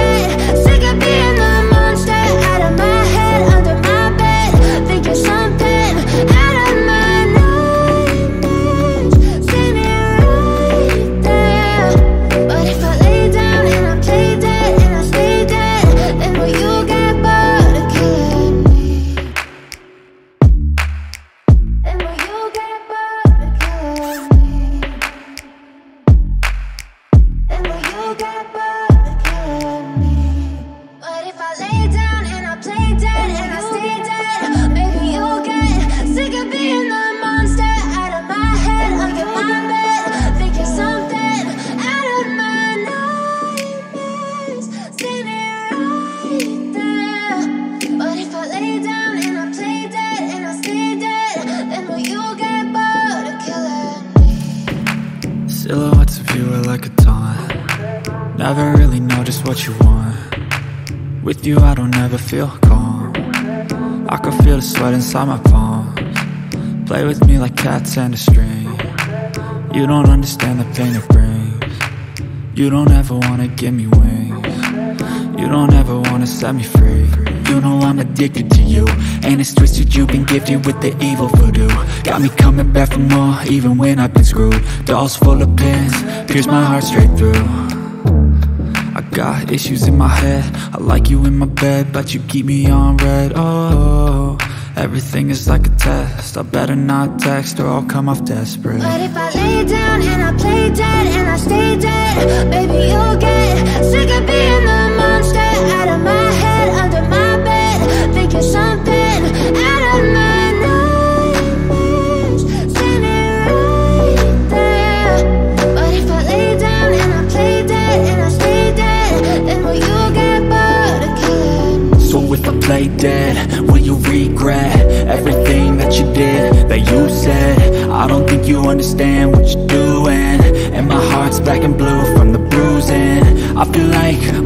get sick of being the monster out of my head, under my bed, thinking something out of my head. With you I don't ever feel calm. I can feel the sweat inside my palms. Play with me like cats and a string. You don't understand the pain it brings. You don't ever wanna give me wings. You don't ever wanna set me free. You know I'm addicted to you, and it's twisted, you've been gifted with the evil voodoo. Got me coming back for more, even when I've been screwed. Dolls full of pins, pierce my heart straight through. Got issues in my head, I like you in my bed, but you keep me on red. Oh, everything is like a test, I better not text or I'll come off desperate. But if I lay down and I play dead and I stay dead, baby you'll get sick of being the monster out of my head, under my bed, thinking something out of my nightmares, standing right there. But if I lay down and I play dead and I stay, then will you get bored of killing me? So if I play dead, will you regret everything that you did, that you said? I don't think you understand what you're doing, and my heart's black and blue from the bruising. I feel like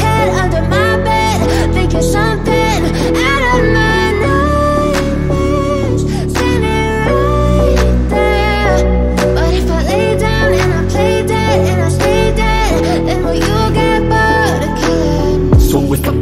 head, under my thinking something out of my nightmares, sitting right there. But if I lay down and I play dead and I stay dead, then will you get bored of killing me? So if I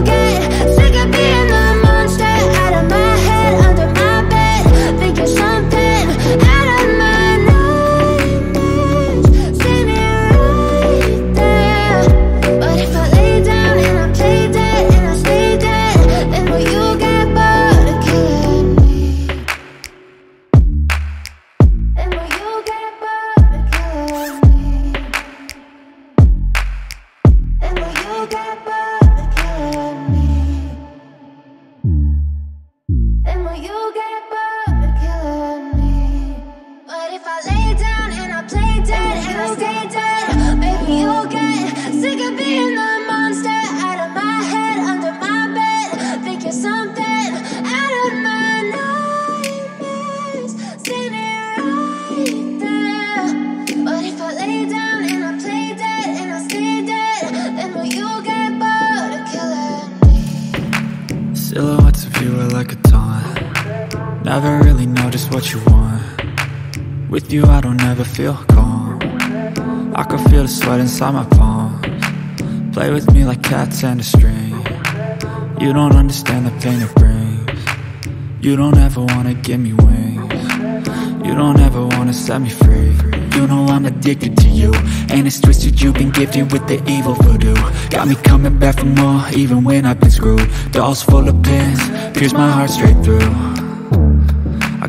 get sick of being the monster out of my head, under my bed, thinking something out of my nightmares, see me right there. But if I lay down and I play dead and I stay dead, then will you get bored of killing me? Then will you get bored of killing me? Then will you get bored of killing me? Never really know just what you want. With you I don't ever feel calm. I can feel the sweat inside my palms. Play with me like cats and a string. You don't understand the pain it brings. You don't ever wanna give me wings. You don't ever wanna set me free. You know I'm addicted to you, and it's twisted, you've been gifted with the evil voodoo. Got me coming back for more, even when I've been screwed. Dolls full of pins, pierce my heart straight through. I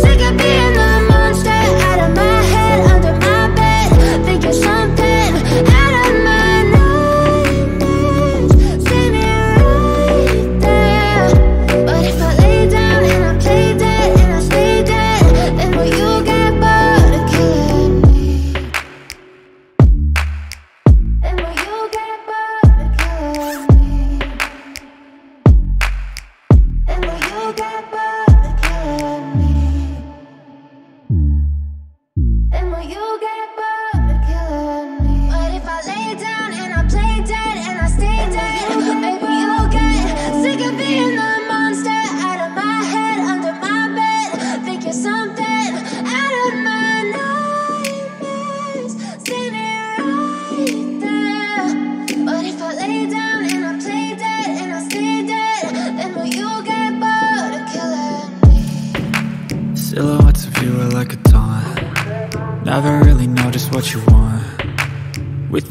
sick of being the monster out of my head, under my bed, thinking something out of my nightmares, seeing it right there. But if I lay down and I play dead and I stay dead, then will you get bored of killing me? Then will you get bored of killing me? Silhouettes of you are like a taunt. Never really know just what you want. With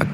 I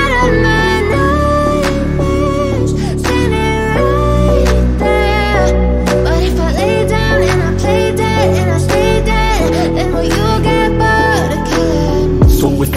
out of my nightmares, seeing it right there. But if I lay down and I play dead and I stay dead, then will you get bored of killing me? So if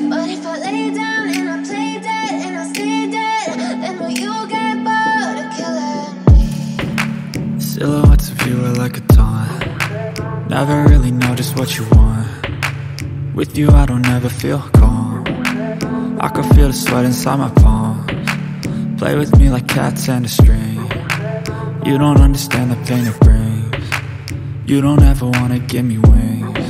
But if I lay down and I play dead and I stay dead, then will you get bored of killing me? Silhouettes of you are like a taunt. Never really know just what you want. With you, I don't ever feel calm. I can feel the sweat inside my palms. Play with me like cats and a string. You don't understand the pain it brings. You don't ever wanna give me wings.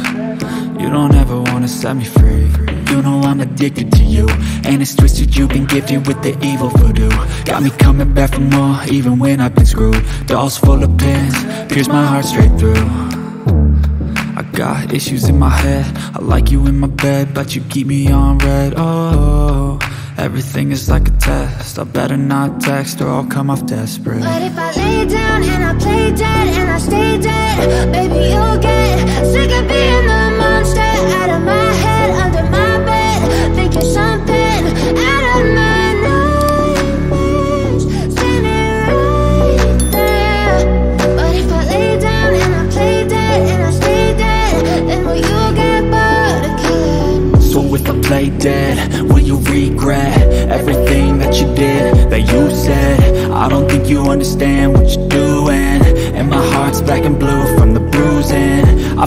You don't ever wanna set me free. You know I'm addicted to you, and it's twisted, you've been gifted with the evil voodoo. Got me coming back for more, even when I've been screwed. Dolls full of pins, pierce my heart straight through. I got issues in my head, I like you in my bed, but you keep me on red. Oh, everything is like a test, I better not text or I'll come off desperate. But if I lay down and I play dead and I stay dead, baby, you'll get sick of being the monster out of my head, under my bed, thinking something out of my nightmares. See me right there. But if I lay down and I play dead and I stay dead, then will you get bored of killing me? So if I play dead, will you regret everything that you did, that you said? I don't think you understand what you're doing, and my heart's black and blue from the bruising. I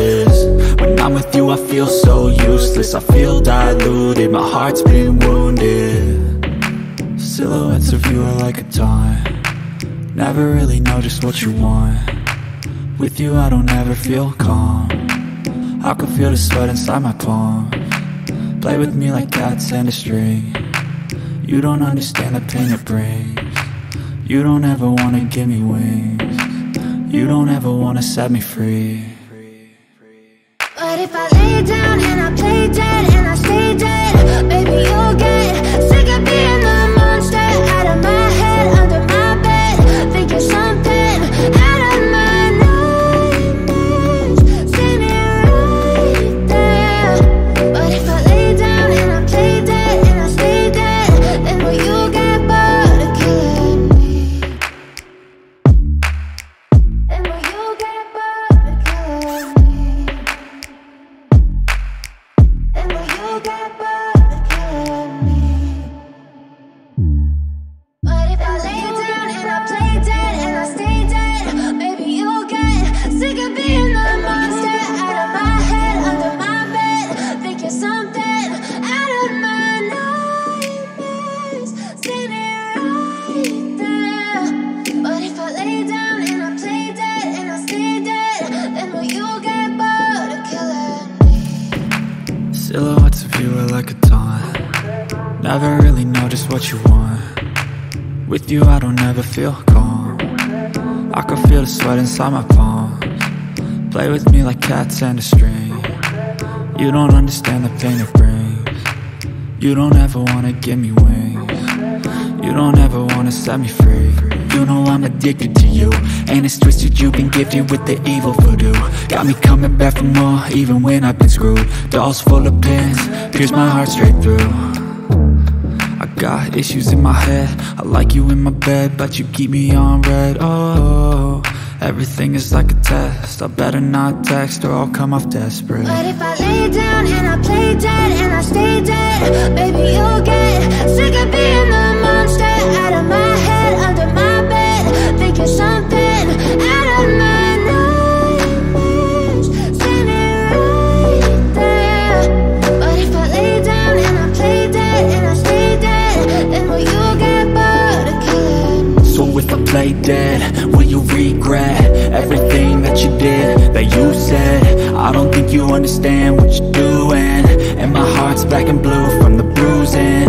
this. When I'm with you I feel so useless. I feel diluted, my heart's been wounded. Silhouettes of you are like a taunt. Never really know just what you want. With you I don't ever feel calm. I can feel the sweat inside my palm. Play with me like cats and a string. You don't understand the pain it brings. You don't ever wanna give me wings. You don't ever wanna set me free. But if I lay down and I play dead and I stay dead, baby, you'll get sick of being the monster out of my head, under my bed, thinking something out of my nightmares. See me right there. But if I lay down and I play dead and I stay dead, then will you get bored of killing me? Then will you get bored of killing me? Then will you get bored of killing me? Never really know just what you want. With you I don't ever feel calm. I can feel the sweat inside my palms. Play with me like cats and a string. You don't understand the pain it brings. You don't ever wanna give me wings. You don't ever wanna set me free. You know I'm addicted to you, and it's twisted, you've been gifted with the evil voodoo. Got me coming back for more, even when I've been screwed. Dolls full of pins, pierce my heart straight through. I got issues in my head, I like you in my bed, but you keep me on red. Oh, everything is like a test, I better not text or I'll come off desperate. But if I lay down and I play dead and I stay dead, baby you'll get sick of being the monster out of my head, under my thinking something out of my nightmares, standing right there. But if I lay down and I play dead and I stay dead, then will you get bored of killing me? So if I play dead, will you regret everything that you did, that you said? I don't think you understand what you're doing, and my heart's black and blue from the bruising.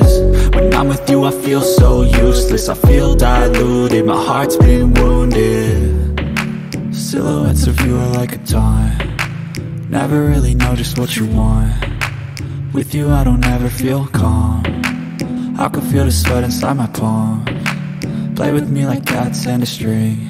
When I'm with you I feel so useless, I feel diluted, my heart's been wounded. Silhouettes of you are like a taunt. Never really know just what you want. With you I don't ever feel calm. I can feel the sweat inside my palm. Play with me like cats and a string.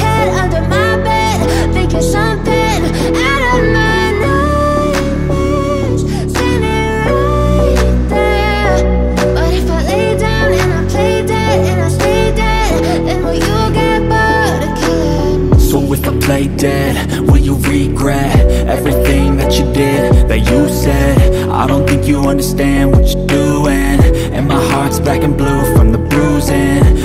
head, under my bed, thinking something out of my nightmares, standing right there. But if I lay down and I play dead and I stay dead, then will you get bored of killing me? So if I play dead, will you regret everything that you did, that you said? I don't think you understand what you're doing, and my heart's black and blue from the bruising.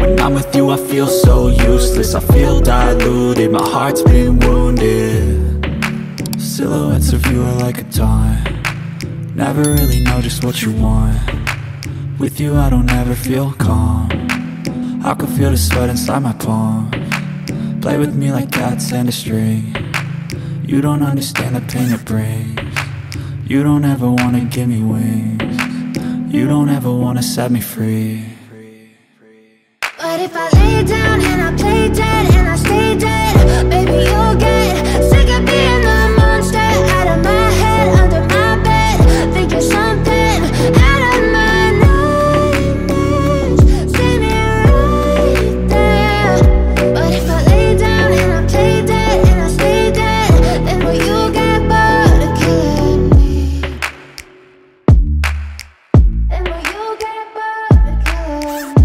When I'm with you I feel so useless, I feel diluted, my heart's been wounded. Silhouettes of you are like a taunt. Never really know just what you want. With you I don't ever feel calm. I can feel the sweat inside my palm. Play with me like cats and a string. You don't understand the pain it brings. You don't ever wanna give me wings. You don't ever wanna set me free. But if I lay down and I play dead and I stay dead, baby you'll get sick of being the monster out of my head, under my bed, thinking something out of my nightmares, standing right there. But if I lay down and I play dead and I stay dead, then will you get bored of killing me? Then will you get bored of killing me?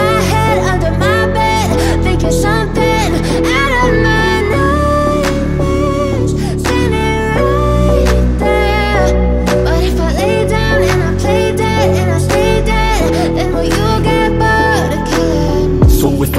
my head, under my bed, thinking something out of my nightmares, standing right there. But if I lay down and I play dead and I stay dead, then will you get bored again? So if I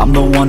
I'm the one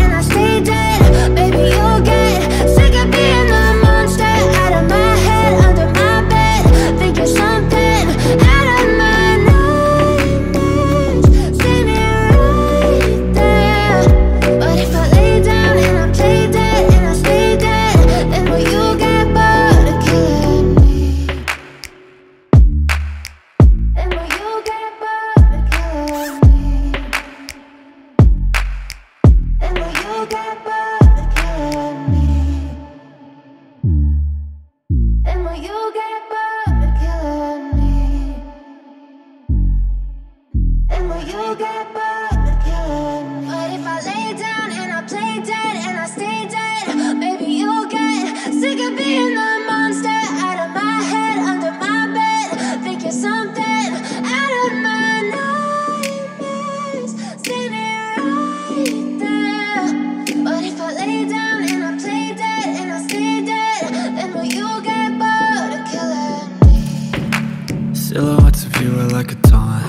and I stay dead, baby you'll get sick of being the monster out of my head, under my bed, thinking something out of my nightmares, standing right there. But if I lay down and I play dead and I stay dead, then will you get bored of killing me? Then will you get bored of killing me? Silhouettes of you are like a taunt.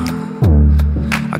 I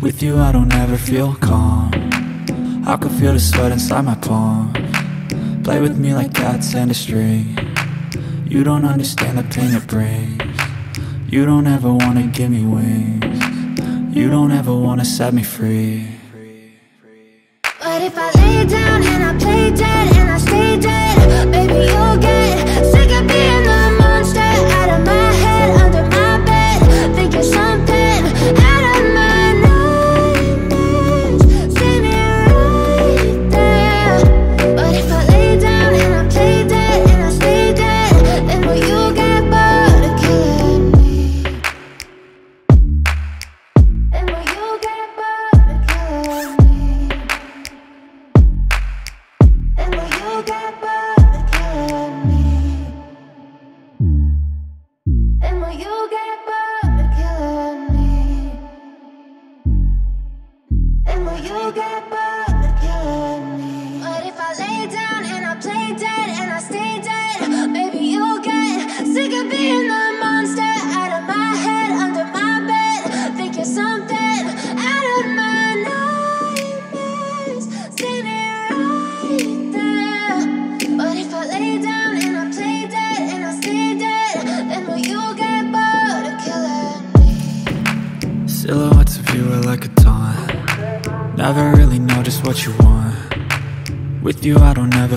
With you I don't ever feel calm. I can feel the sweat inside my palm. Play with me like cats and a string. You don't understand the pain it brings. You don't ever wanna give me wings. You don't ever wanna set me free. But if I lay down and I play dead and I stay dead, baby you'll get sick of being the monster out of my head, under my bed, thinking something out of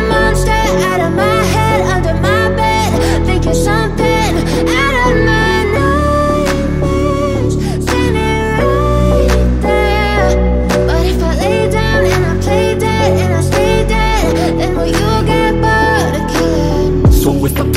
monster out of my head, under my bed, thinking something out of my nightmares, standing right there. But if I lay down and I play dead and I stay then will you get bored again? So if I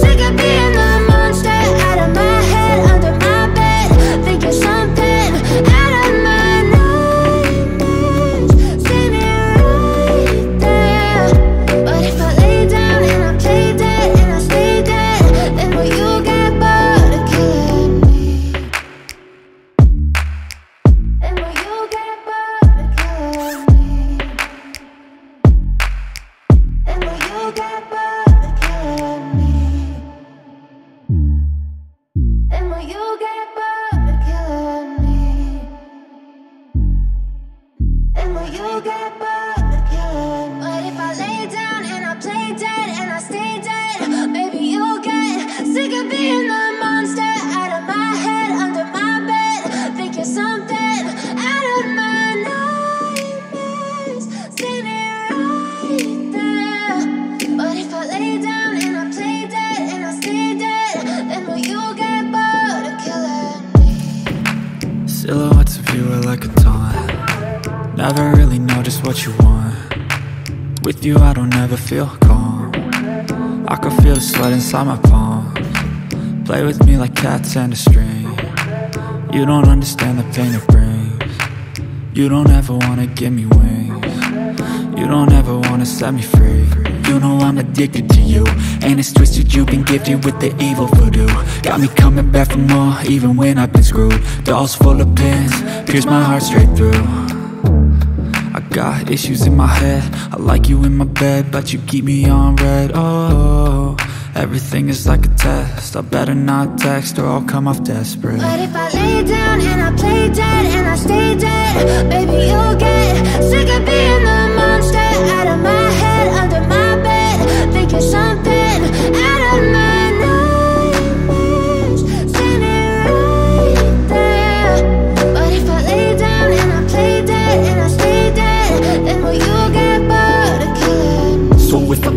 sick of being the monster out of my head, under my bed, thinking something out of my Silhouettes of you are like a taunt. Never really know just what you want. With you I don't ever feel calm. I can feel sweat inside my palms. Play with me like cats and a string. You don't understand the pain it brings. You don't ever wanna give me wings. You don't ever wanna set me free. You know I'm addicted to you, and it's twisted, you've been gifted with the evil voodoo. Got me coming back for more, even when I've been screwed. Dolls full of pins, pierce my heart straight through. I got issues in my head, I like you in my bed, but you keep me on red. Oh, everything is like a test, I better not text or I'll come off desperate. But if I lay down and I play dead and I stay dead, baby you'll get sick of being the monster out of my head, under my thinking something out of my nightmares, standing right there. But if I lay down and I play dead and I stay dead, then will you get bored of killing me? So if I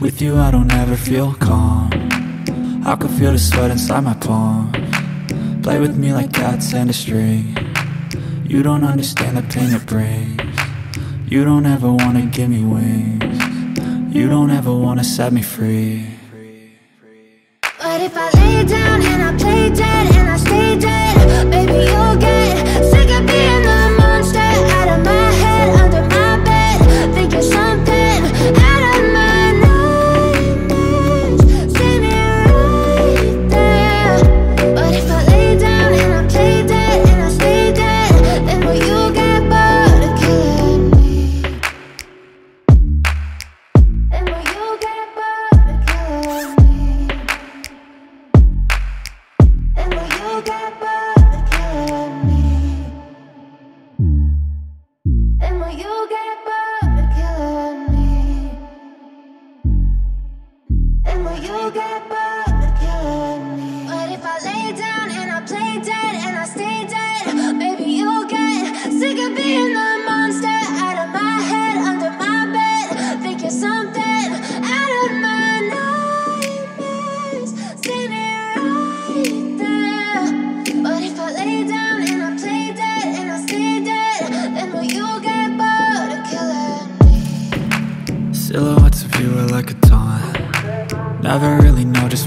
With you I don't ever feel calm. I can feel the sweat inside my palm. Play with me like cats and a string. You don't understand the pain it brings. You don't ever wanna give me wings. You don't ever wanna set me free. But if I lay down and I play dead and I stay dead, baby you'll get sick of being the monster out of my head, under my bed, thinking something out of my nightmares, standing right there. But if I lay down and I play dead and I stay dead, then will you get bored of killing me? Then will you get bored of killing me? Silhouettes of you are like a taunt. Never really know just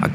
I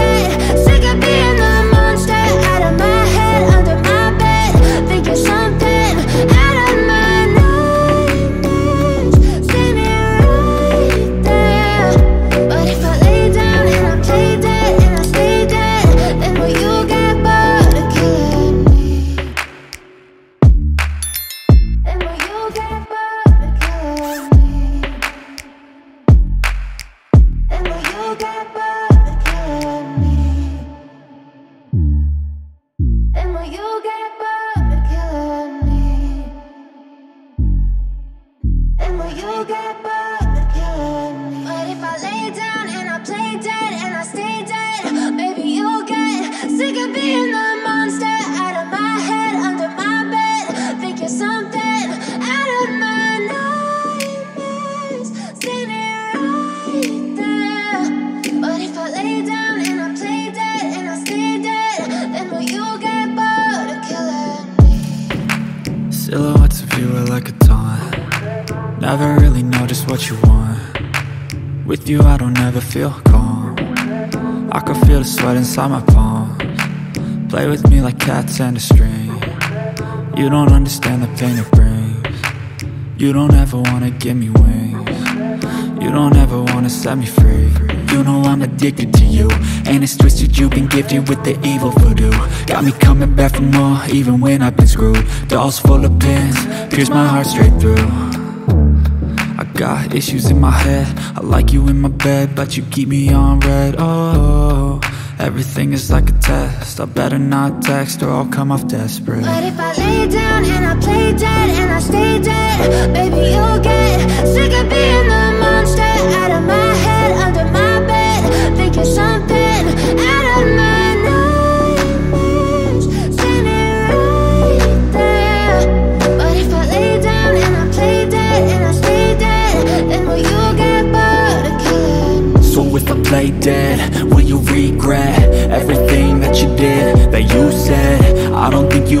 get sick of being the monster out of my head, under my bed, thinking something out of my nightmares. See me right there. But if I lay down and I play dead and I stay dead, then will you get bored of killing me? Then will you get bored of killing me? Silhouettes of you are like a taunt. Never really know just what you want. With you I don't ever feel calm. I can feel the sweat inside my palms. Play with me like cats and a string. You don't understand the pain it brings. You don't ever wanna give me wings. You don't ever wanna set me free. You know I'm addicted to you, and it's twisted, you've been gifted with the evil voodoo. Got me coming back for more, even when I've been screwed. Dolls full of pins, pierce my heart straight through. I got issues in my head, I like you in my bed, but you keep me on red. Oh, everything is like a test, I better not text or I'll come off desperate. But if I lay down and I play dead and I stay dead, baby, you'll get sick of being the monster out of my head, under my thinking something out of my nightmares. See me right there. But if I lay down and I play dead and I stay dead, then will you get bored of killing me? So if I play dead, will you regret everything that you did, that you said? I don't think you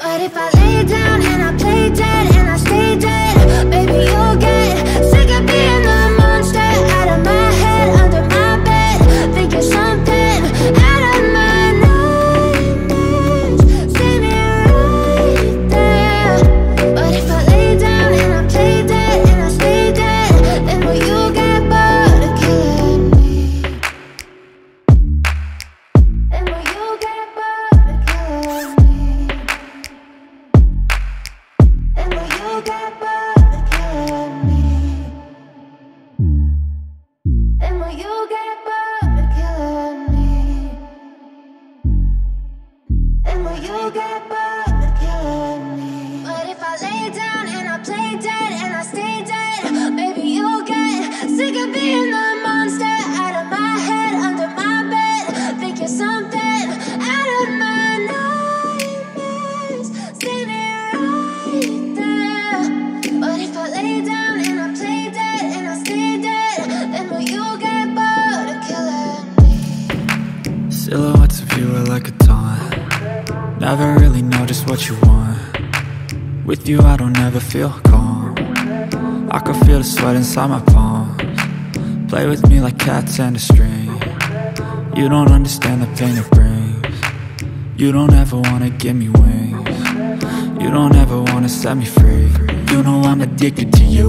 But if I lay down and I play dead and I stay dead, baby, you'll get sick of being the monster out of my head, under my bed, thinking something out of my head. Get back again. Never really know just what you want. With you I don't ever feel calm. I can feel the sweat inside my palms. Play with me like cats and a string. You don't understand the pain it brings. You don't ever wanna give me wings. You don't ever wanna set me free. You know I'm addicted to you,